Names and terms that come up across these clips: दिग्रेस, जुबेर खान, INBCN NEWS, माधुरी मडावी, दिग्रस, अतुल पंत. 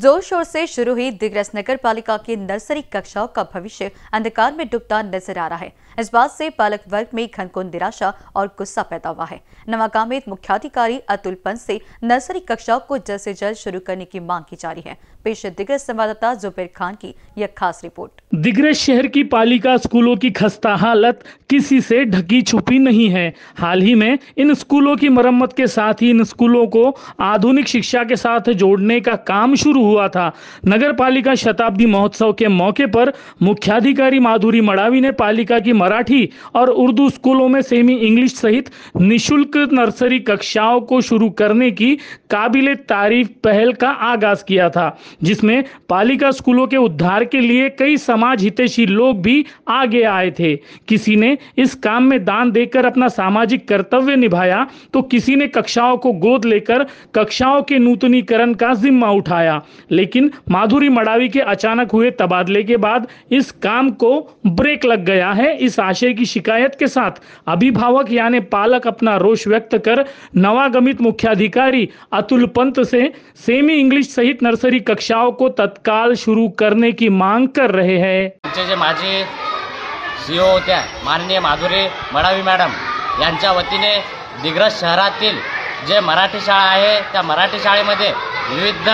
जोर शोर से शुरू हुई दिग्रेस नगर पालिका की नर्सरी कक्षाओं का भविष्य अंधकार में डूबता नजर आ रहा है। इस बात से पालक वर्ग में घनघोर निराशा और गुस्सा पैदा हुआ है। नवागामित मुख्याधिकारी अतुल पंत से नर्सरी कक्षाओं को जल्द से जल्द शुरू करने की मांग की जा रही है। पेश दिग्रेस संवाददाता जुबेर खान की यह खास रिपोर्ट। दिग्रेस शहर की पालिका स्कूलों की खस्ता हालत किसी से ढकी छुपी नहीं है। हाल ही में इन स्कूलों की मरम्मत के साथ ही इन स्कूलों को आधुनिक शिक्षा के साथ जोड़ने का काम शुरू हुआ था। नगर पालिका शताब्दी महोत्सव के मौके पर मुख्याधिकारी माधुरी मडावी ने पालिका की मराठी और उर्दू स्कूलों में सेमी इंग्लिश सहित निशुल्क नर्सरी कक्षाओं को शुरू करने की काबिले तारीफ पहल का आगाज किया था, जिसमें पालिका स्कूलों के उद्धार के लिए कई समाज हितैषी लोग भी आगे आए थे। किसी ने इस काम में दान देकर अपना सामाजिक कर्तव्य निभाया तो किसी ने कक्षाओं को गोद लेकर कक्षाओं के नूतनीकरण का जिम्मा उठाया। लेकिन माधुरी मडावी के अचानक हुए तबादले के बाद इस काम को ब्रेक लग गया है। इस आशय की शिकायत के साथ अभिभावक यानी पालक अपना रोष व्यक्त कर नवागमित मुख्याधिकारी अतुल पंत से सेमी इंग्लिश सहित नर्सरी कक्षाओं को तत्काल शुरू करने की मांग कर रहे हैं। माझे सीईओ होत्या माननीय माधुरी मडावी मॅडम यांच्या वतीने दिग्रस शहरातील जे मराठी शाळा आहे त्या मराठी शाळेमध्ये विविध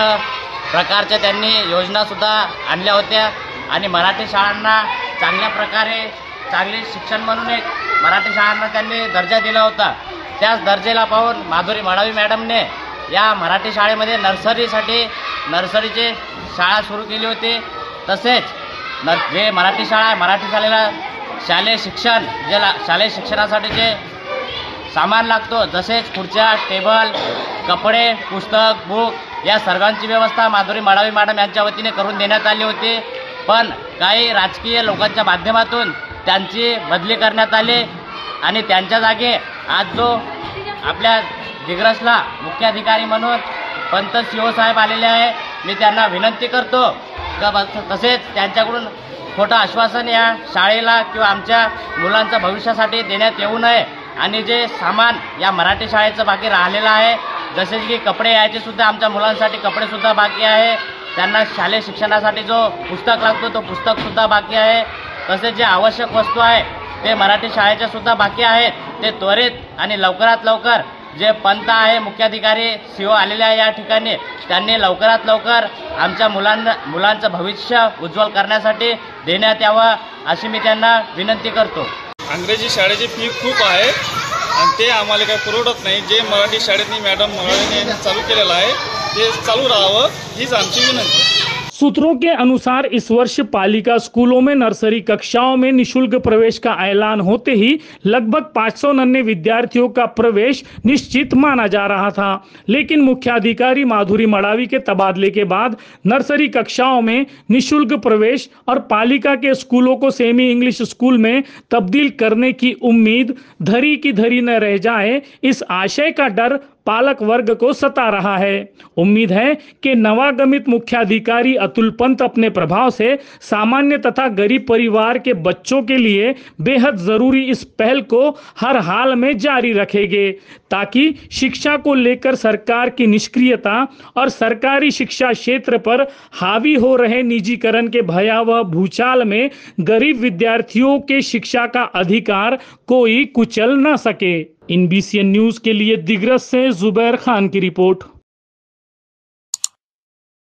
प्रकारच्या त्यांनी योजनासुद्धा आणल्या होत्या आणि मराठी शाळांना चांगल्या प्रकारे चांगले शिक्षण म्हणून एक मराठी शाळांना त्यांनी दर्जा दिला होता। त्याच दर्जेला पाहून माधुरी मडावी मॅडमने या मराठी शाळेमध्ये नर्सरीसाठी नर्सरीचे शाळा सुरू केली होती। तसेच जे मराठी शाळा आहे मराठी शाळेला शालेय शिक्षण ज्याला शालेय शिक्षणासाठी जे सामान लागतो जसेच खुर्च्या टेबल कपडे पुस्तक बुक या सर्वांची व्यवस्था माधुरी मडावी मॅडम यांच्या वतीने करून देण्यात आली होती। पण काही राजकीय लोकांच्या माध्यमातून त्यांची बदली करण्यात आली आणि त्यांच्या जागे आज जो आपल्या दिग्रसला मुख्याधिकारी म्हणून पंत सीओ साहेब आलेले आहे। मी त्यांना विनंती करतो तसेच त्यांच्याकडून खोटं आश्वासन या शाळेला किंवा आमच्या मुलांच्या भविष्यासाठी देण्यात येऊ नये आणि जे सामान या मराठी शाळेचं बाकी राहिलेलं आहे जसे की कपडे यायचे सुद्धा आमच्या मुलांसाठी कपडे सुद्धा बाकी आहे। त्यांना शालेय शिक्षणासाठी जो पुस्तक लागतो तो पुस्तक सुद्धा बाकी आहे। तसेच जे आवश्यक वस्तू आहे ते मराठी शाळेच्या सुद्धा बाकी आहेत। ते त्वरित आणि लवकरात लवकर जे पंत आहे मुख्याधिकारी सीओ आलेले आहे या ठिकाणी त्यांनी लवकरात लवकर आमच्या मुलांचं भविष्य उज्ज्वल करण्यासाठी देण्यात यावं अशी मी त्यांना विनंती करतो। अंग्रेजी शाळेची फी खूप आहे आणि ते आम्हाला काही पुरवडत नाही। जे मराठी शाळेतनी मॅडम मराठीने चालू केलेलं आहे ते चालू राहावं हीच आमची विनंती। सूत्रों के अनुसार इस वर्ष पालिका स्कूलों में नर्सरी कक्षाओं में निशुल्क प्रवेश का ऐलान होते ही लगभग 599 विद्यार्थियों का प्रवेश निश्चित माना जा रहा था, लेकिन मुख्याधिकारी माधुरी मडावी के तबादले के बाद नर्सरी कक्षाओं में निशुल्क प्रवेश और पालिका के स्कूलों को सेमी इंग्लिश स्कूल में तब्दील करने की उम्मीद धरी की धरी न रह जाए, इस आशय का डर पालक वर्ग को सता रहा है। उम्मीद है कि नवागमित मुख्याधिकारी अतुल पंत अपने प्रभाव से सामान्य तथा गरीब परिवार के बच्चों के लिए बेहद जरूरी इस पहल को हर हाल में जारी रखेंगे, ताकि शिक्षा को लेकर सरकार की निष्क्रियता और सरकारी शिक्षा क्षेत्र पर हावी हो रहे निजीकरण के भयावह भूचाल में गरीब विद्यार्थियों के शिक्षा का अधिकार कोई कुचल न सके। INBCN न्यूज़ के लिए दिग्रेस से जुबेर खान की रिपोर्ट।